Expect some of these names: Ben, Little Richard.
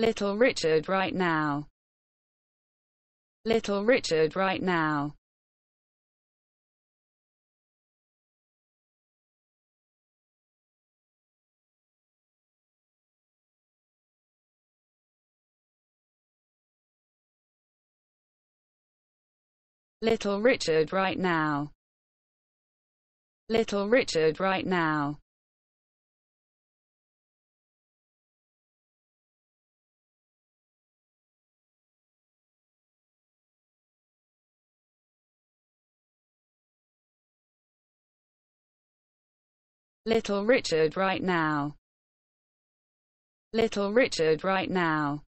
Little Richard right now. Little Richard right now. Little Richard right now. Little Richard right now. Little Richard right now. Little Richard right now.